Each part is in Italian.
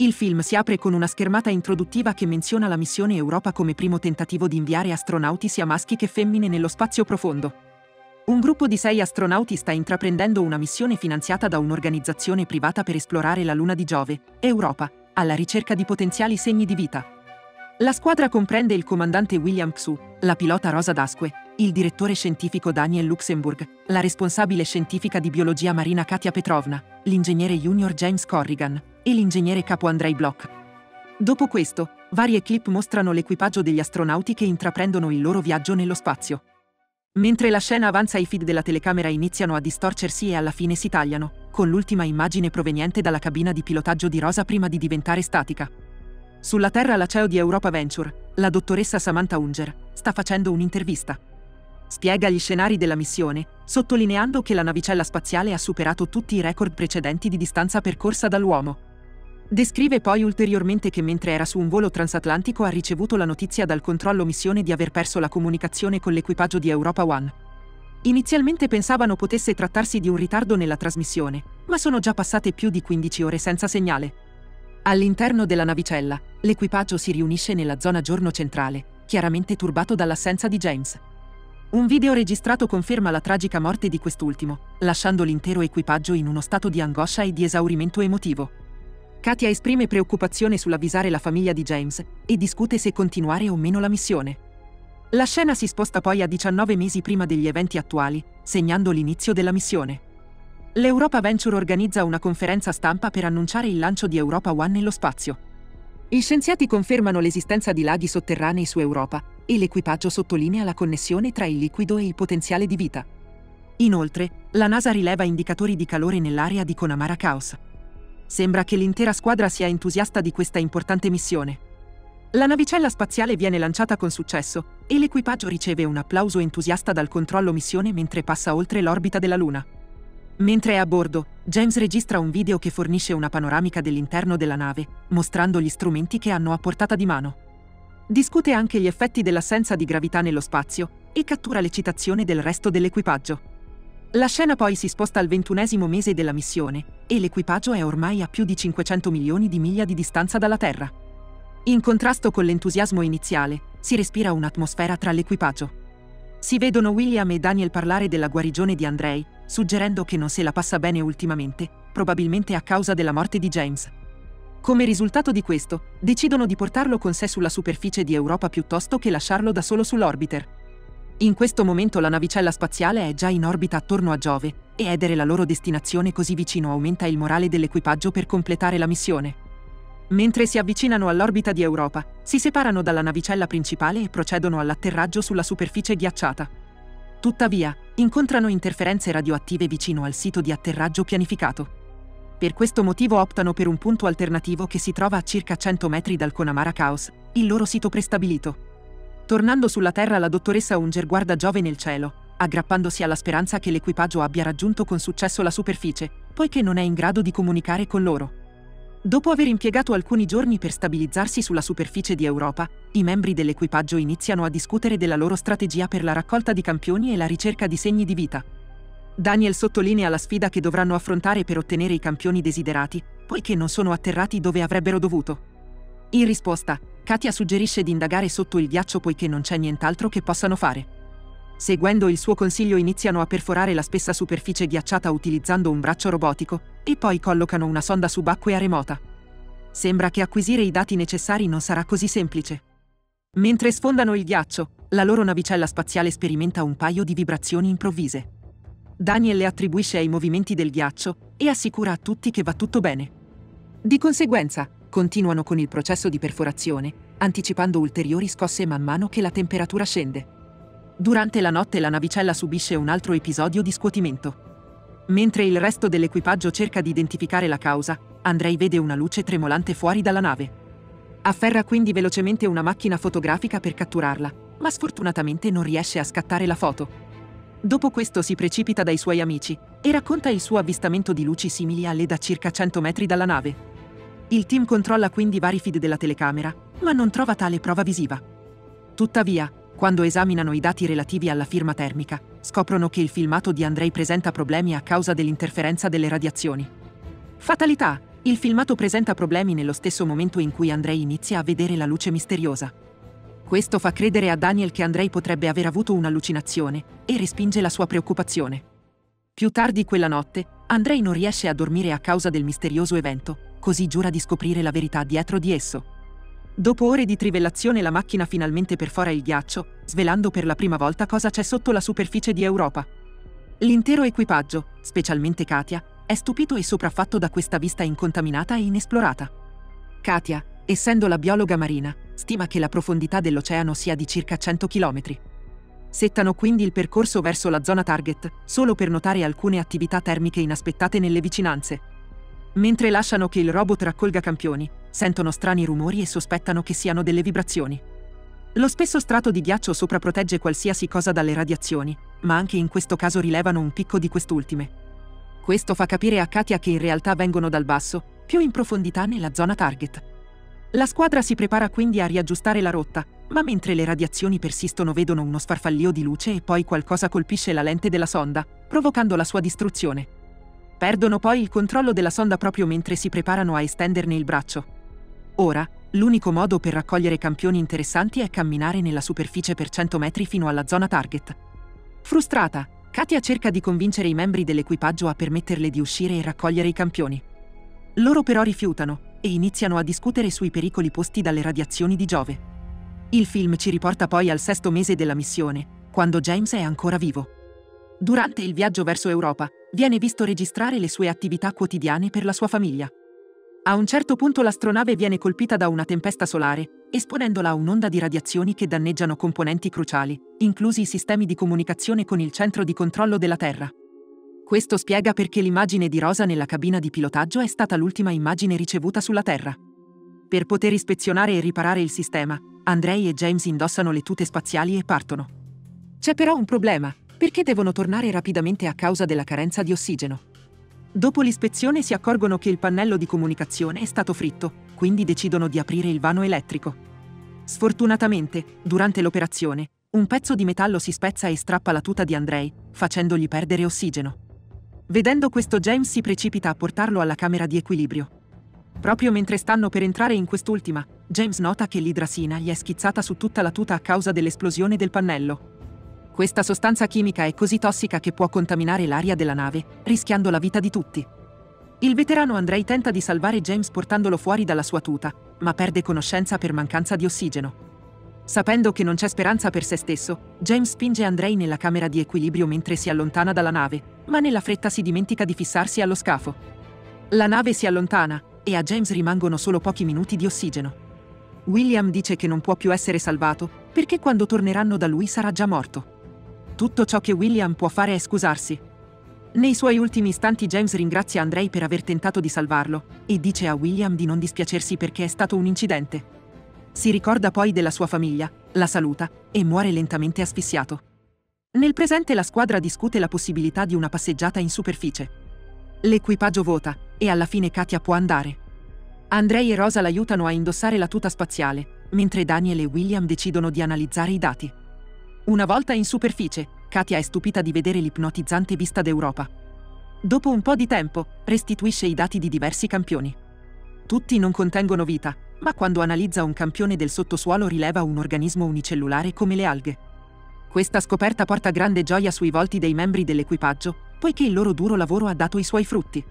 Il film si apre con una schermata introduttiva che menziona la missione Europa come primo tentativo di inviare astronauti sia maschi che femmine nello spazio profondo. Un gruppo di 6 astronauti sta intraprendendo una missione finanziata da un'organizzazione privata per esplorare la luna di Giove, Europa, alla ricerca di potenziali segni di vita. La squadra comprende il comandante William Xu, la pilota Rosa Dasque, il direttore scientifico Daniel Luxemburg, la responsabile scientifica di biologia marina Katia Petrovna, l'ingegnere junior James Corrigan e l'ingegnere capo Andrei Block. Dopo questo, varie clip mostrano l'equipaggio degli astronauti che intraprendono il loro viaggio nello spazio. Mentre la scena avanza, i feed della telecamera iniziano a distorcersi e alla fine si tagliano, con l'ultima immagine proveniente dalla cabina di pilotaggio di Rosa prima di diventare statica. Sulla Terra, la CEO di Europa Venture, la dottoressa Samantha Unger, sta facendo un'intervista. Spiega gli scenari della missione, sottolineando che la navicella spaziale ha superato tutti i record precedenti di distanza percorsa dall'uomo. Descrive poi ulteriormente che mentre era su un volo transatlantico ha ricevuto la notizia dal controllo missione di aver perso la comunicazione con l'equipaggio di Europa One. Inizialmente pensavano potesse trattarsi di un ritardo nella trasmissione, ma sono già passate più di 15 ore senza segnale. All'interno della navicella, l'equipaggio si riunisce nella zona giorno centrale, chiaramente turbato dall'assenza di James. Un video registrato conferma la tragica morte di quest'ultimo, lasciando l'intero equipaggio in uno stato di angoscia e di esaurimento emotivo. Katia esprime preoccupazione sull'avvisare la famiglia di James e discute se continuare o meno la missione. La scena si sposta poi a 19 mesi prima degli eventi attuali, segnando l'inizio della missione. L'Europa Venture organizza una conferenza stampa per annunciare il lancio di Europa One nello spazio. Gli scienziati confermano l'esistenza di laghi sotterranei su Europa, e l'equipaggio sottolinea la connessione tra il liquido e il potenziale di vita. Inoltre, la NASA rileva indicatori di calore nell'area di Conamara Chaos. Sembra che l'intera squadra sia entusiasta di questa importante missione. La navicella spaziale viene lanciata con successo e l'equipaggio riceve un applauso entusiasta dal controllo missione mentre passa oltre l'orbita della Luna. Mentre è a bordo, James registra un video che fornisce una panoramica dell'interno della nave, mostrando gli strumenti che hanno a portata di mano. Discute anche gli effetti dell'assenza di gravità nello spazio e cattura l'eccitazione del resto dell'equipaggio. La scena poi si sposta al 21° mese della missione e l'equipaggio è ormai a più di 500 milioni di miglia di distanza dalla Terra. In contrasto con l'entusiasmo iniziale, si respira un'atmosfera tra l'equipaggio. Si vedono William e Daniel parlare della guarigione di Andrei, suggerendo che non se la passa bene ultimamente, probabilmente a causa della morte di James. Come risultato di questo, decidono di portarlo con sé sulla superficie di Europa piuttosto che lasciarlo da solo sull'orbiter. In questo momento la navicella spaziale è già in orbita attorno a Giove, e edere la loro destinazione così vicino aumenta il morale dell'equipaggio per completare la missione. Mentre si avvicinano all'orbita di Europa, si separano dalla navicella principale e procedono all'atterraggio sulla superficie ghiacciata. Tuttavia, incontrano interferenze radioattive vicino al sito di atterraggio pianificato. Per questo motivo optano per un punto alternativo che si trova a circa 100 metri dal Conamara Chaos, il loro sito prestabilito. Tornando sulla Terra, la dottoressa Unger guarda Giove nel cielo, aggrappandosi alla speranza che l'equipaggio abbia raggiunto con successo la superficie, poiché non è in grado di comunicare con loro. Dopo aver impiegato alcuni giorni per stabilizzarsi sulla superficie di Europa, i membri dell'equipaggio iniziano a discutere della loro strategia per la raccolta di campioni e la ricerca di segni di vita. Daniel sottolinea la sfida che dovranno affrontare per ottenere i campioni desiderati, poiché non sono atterrati dove avrebbero dovuto. In risposta, Katia suggerisce di indagare sotto il ghiaccio poiché non c'è nient'altro che possano fare. Seguendo il suo consiglio iniziano a perforare la spessa superficie ghiacciata utilizzando un braccio robotico, e poi collocano una sonda subacquea remota. Sembra che acquisire i dati necessari non sarà così semplice. Mentre sfondano il ghiaccio, la loro navicella spaziale sperimenta un paio di vibrazioni improvvise. Daniel le attribuisce ai movimenti del ghiaccio e assicura a tutti che va tutto bene. Di conseguenza, continuano con il processo di perforazione, anticipando ulteriori scosse man mano che la temperatura scende. Durante la notte la navicella subisce un altro episodio di scuotimento. Mentre il resto dell'equipaggio cerca di identificare la causa, Andrei vede una luce tremolante fuori dalla nave. Afferra quindi velocemente una macchina fotografica per catturarla, ma sfortunatamente non riesce a scattare la foto. Dopo questo si precipita dai suoi amici e racconta il suo avvistamento di luci simili a LED a circa 100 metri dalla nave. Il team controlla quindi vari feed della telecamera, ma non trova tale prova visiva. Tuttavia, quando esaminano i dati relativi alla firma termica, scoprono che il filmato di Andrei presenta problemi a causa dell'interferenza delle radiazioni. Fatalità! Il filmato presenta problemi nello stesso momento in cui Andrei inizia a vedere la luce misteriosa. Questo fa credere a Daniel che Andrei potrebbe aver avuto un'allucinazione e respinge la sua preoccupazione. Più tardi quella notte, Andrei non riesce a dormire a causa del misterioso evento, così giura di scoprire la verità dietro di esso. Dopo ore di trivellazione la macchina finalmente perfora il ghiaccio, svelando per la prima volta cosa c'è sotto la superficie di Europa. L'intero equipaggio, specialmente Katia, è stupito e sopraffatto da questa vista incontaminata e inesplorata. Katia, essendo la biologa marina, stima che la profondità dell'oceano sia di circa 100 km. Settano quindi il percorso verso la zona target, solo per notare alcune attività termiche inaspettate nelle vicinanze. Mentre lasciano che il robot raccolga campioni, sentono strani rumori e sospettano che siano delle vibrazioni. Lo spesso strato di ghiaccio sopra protegge qualsiasi cosa dalle radiazioni, ma anche in questo caso rilevano un picco di quest'ultime. Questo fa capire a Katia che in realtà vengono dal basso, più in profondità nella zona target. La squadra si prepara quindi a riaggiustare la rotta, ma mentre le radiazioni persistono vedono uno sfarfallio di luce e poi qualcosa colpisce la lente della sonda, provocando la sua distruzione. Perdono poi il controllo della sonda proprio mentre si preparano a estenderne il braccio. Ora, l'unico modo per raccogliere campioni interessanti è camminare nella superficie per 100 metri fino alla zona target. Frustrata, Katia cerca di convincere i membri dell'equipaggio a permetterle di uscire e raccogliere i campioni. Loro però rifiutano e iniziano a discutere sui pericoli posti dalle radiazioni di Giove. Il film ci riporta poi al 6° mese della missione, quando James è ancora vivo. Durante il viaggio verso Europa, viene visto registrare le sue attività quotidiane per la sua famiglia. A un certo punto l'astronave viene colpita da una tempesta solare, esponendola a un'onda di radiazioni che danneggiano componenti cruciali, inclusi i sistemi di comunicazione con il centro di controllo della Terra. Questo spiega perché l'immagine di Rosa nella cabina di pilotaggio è stata l'ultima immagine ricevuta sulla Terra. Per poter ispezionare e riparare il sistema, Andrei e James indossano le tute spaziali e partono. C'è però un problema, perché devono tornare rapidamente a causa della carenza di ossigeno. Dopo l'ispezione si accorgono che il pannello di comunicazione è stato fritto, quindi decidono di aprire il vano elettrico. Sfortunatamente, durante l'operazione, un pezzo di metallo si spezza e strappa la tuta di Andrei, facendogli perdere ossigeno. Vedendo questo, James si precipita a portarlo alla camera di equilibrio. Proprio mentre stanno per entrare in quest'ultima, James nota che l'idrasina gli è schizzata su tutta la tuta a causa dell'esplosione del pannello. Questa sostanza chimica è così tossica che può contaminare l'aria della nave, rischiando la vita di tutti. Il veterano Andrei tenta di salvare James portandolo fuori dalla sua tuta, ma perde conoscenza per mancanza di ossigeno. Sapendo che non c'è speranza per se stesso, James spinge Andrei nella camera di equilibrio mentre si allontana dalla nave, ma nella fretta si dimentica di fissarsi allo scafo. La nave si allontana, e a James rimangono solo pochi minuti di ossigeno. William dice che non può più essere salvato, perché quando torneranno da lui sarà già morto. Tutto ciò che William può fare è scusarsi. Nei suoi ultimi istanti James ringrazia Andrei per aver tentato di salvarlo e dice a William di non dispiacersi perché è stato un incidente. Si ricorda poi della sua famiglia, la saluta e muore lentamente asfissiato. Nel presente la squadra discute la possibilità di una passeggiata in superficie. L'equipaggio vota e alla fine Katia può andare. Andrei e Rosa l'aiutano a indossare la tuta spaziale, mentre Daniel e William decidono di analizzare i dati. Una volta in superficie, Katia è stupita di vedere l'ipnotizzante vista d'Europa. Dopo un po' di tempo, restituisce i dati di diversi campioni. Tutti non contengono vita, ma quando analizza un campione del sottosuolo rileva un organismo unicellulare come le alghe. Questa scoperta porta grande gioia sui volti dei membri dell'equipaggio, poiché il loro duro lavoro ha dato i suoi frutti.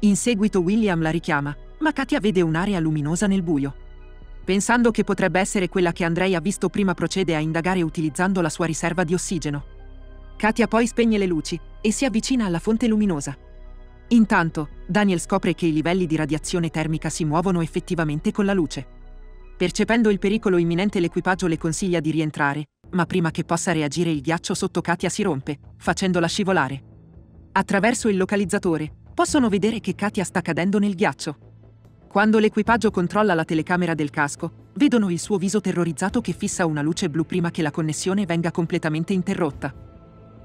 In seguito William la richiama, ma Katia vede un'area luminosa nel buio. Pensando che potrebbe essere quella che Andrei ha visto prima, procede a indagare utilizzando la sua riserva di ossigeno. Katia poi spegne le luci e si avvicina alla fonte luminosa. Intanto, Daniel scopre che i livelli di radiazione termica si muovono effettivamente con la luce. Percependo il pericolo imminente l'equipaggio le consiglia di rientrare, ma prima che possa reagire il ghiaccio sotto Katia si rompe, facendola scivolare. Attraverso il localizzatore, possono vedere che Katia sta cadendo nel ghiaccio. Quando l'equipaggio controlla la telecamera del casco, vedono il suo viso terrorizzato che fissa una luce blu prima che la connessione venga completamente interrotta.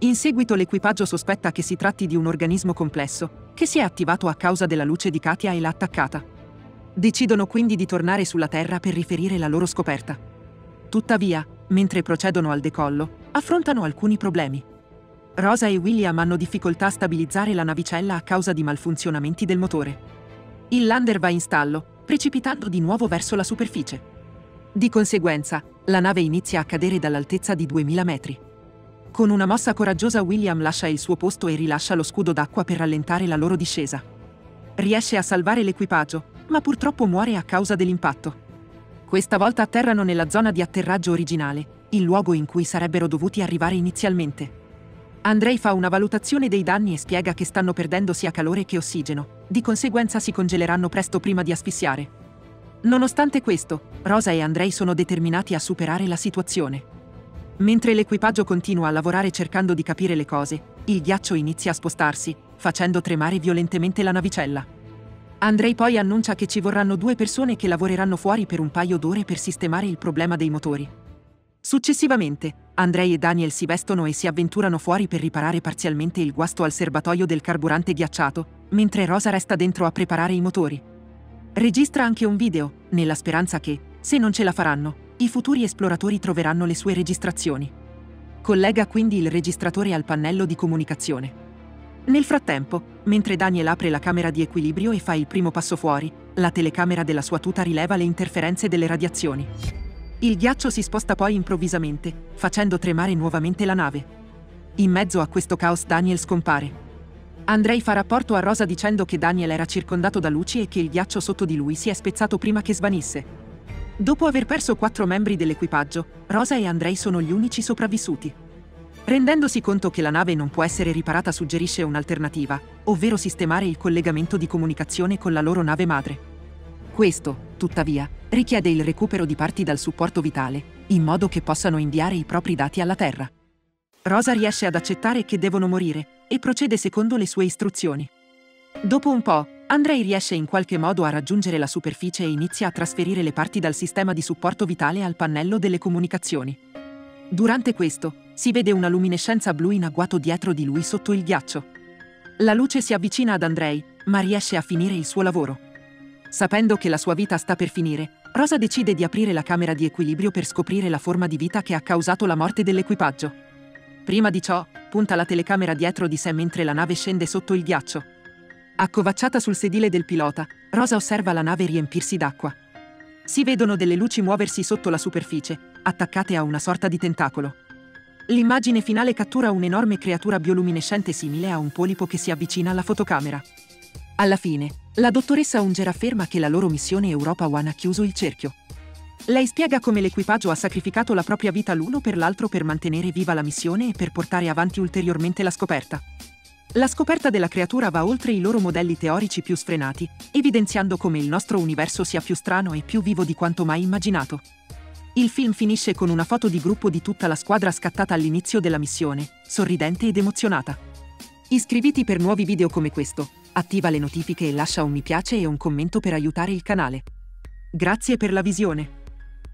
In seguito l'equipaggio sospetta che si tratti di un organismo complesso, che si è attivato a causa della luce di Katia e l'ha attaccata. Decidono quindi di tornare sulla Terra per riferire la loro scoperta. Tuttavia, mentre procedono al decollo, affrontano alcuni problemi. Rosa e William hanno difficoltà a stabilizzare la navicella a causa di malfunzionamenti del motore. il lander va in stallo, precipitando di nuovo verso la superficie. Di conseguenza, la nave inizia a cadere dall'altezza di 2000 metri. Con una mossa coraggiosa William lascia il suo posto e rilascia lo scudo d'acqua per rallentare la loro discesa. Riesce a salvare l'equipaggio, ma purtroppo muore a causa dell'impatto. Questa volta atterrano nella zona di atterraggio originale, il luogo in cui sarebbero dovuti arrivare inizialmente. Andrei fa una valutazione dei danni e spiega che stanno perdendo sia calore che ossigeno, di conseguenza si congeleranno presto prima di asfissiare. Nonostante questo, Rosa e Andrei sono determinati a superare la situazione. Mentre l'equipaggio continua a lavorare cercando di capire le cose, il ghiaccio inizia a spostarsi, facendo tremare violentemente la navicella. Andrei poi annuncia che ci vorranno 2 persone che lavoreranno fuori per un paio d'ore per sistemare il problema dei motori. Successivamente, Andrei e Daniel si vestono e si avventurano fuori per riparare parzialmente il guasto al serbatoio del carburante ghiacciato, mentre Rosa resta dentro a preparare i motori. Registra anche un video, nella speranza che, se non ce la faranno, i futuri esploratori troveranno le sue registrazioni. Collega quindi il registratore al pannello di comunicazione. Nel frattempo, mentre Daniel apre la camera di equilibrio e fa il primo passo fuori, la telecamera della sua tuta rileva le interferenze delle radiazioni. Il ghiaccio si sposta poi improvvisamente, facendo tremare nuovamente la nave. In mezzo a questo caos Daniel scompare. Andrei fa rapporto a Rosa dicendo che Daniel era circondato da luci e che il ghiaccio sotto di lui si è spezzato prima che svanisse. Dopo aver perso 4 membri dell'equipaggio, Rosa e Andrei sono gli unici sopravvissuti. Rendendosi conto che la nave non può essere riparata, suggerisce un'alternativa, ovvero sistemare il collegamento di comunicazione con la loro nave madre. Questo, tuttavia, richiede il recupero di parti dal supporto vitale, in modo che possano inviare i propri dati alla Terra. Rosa riesce ad accettare che devono morire, e procede secondo le sue istruzioni. Dopo un po', Andrei riesce in qualche modo a raggiungere la superficie e inizia a trasferire le parti dal sistema di supporto vitale al pannello delle comunicazioni. Durante questo, si vede una luminescenza blu in agguato dietro di lui sotto il ghiaccio. La luce si avvicina ad Andrei, ma riesce a finire il suo lavoro. Sapendo che la sua vita sta per finire, Rosa decide di aprire la camera di equilibrio per scoprire la forma di vita che ha causato la morte dell'equipaggio. Prima di ciò, punta la telecamera dietro di sé mentre la nave scende sotto il ghiaccio. Accovacciata sul sedile del pilota, Rosa osserva la nave riempirsi d'acqua. Si vedono delle luci muoversi sotto la superficie, attaccate a una sorta di tentacolo. L'immagine finale cattura un'enorme creatura bioluminescente simile a un polipo che si avvicina alla fotocamera. Alla fine, la dottoressa Unger afferma che la loro missione Europa One ha chiuso il cerchio. Lei spiega come l'equipaggio ha sacrificato la propria vita l'uno per l'altro per mantenere viva la missione e per portare avanti ulteriormente la scoperta. La scoperta della creatura va oltre i loro modelli teorici più sfrenati, evidenziando come il nostro universo sia più strano e più vivo di quanto mai immaginato. Il film finisce con una foto di gruppo di tutta la squadra scattata all'inizio della missione, sorridente ed emozionata. Iscriviti per nuovi video come questo, attiva le notifiche e lascia un mi piace e un commento per aiutare il canale. Grazie per la visione.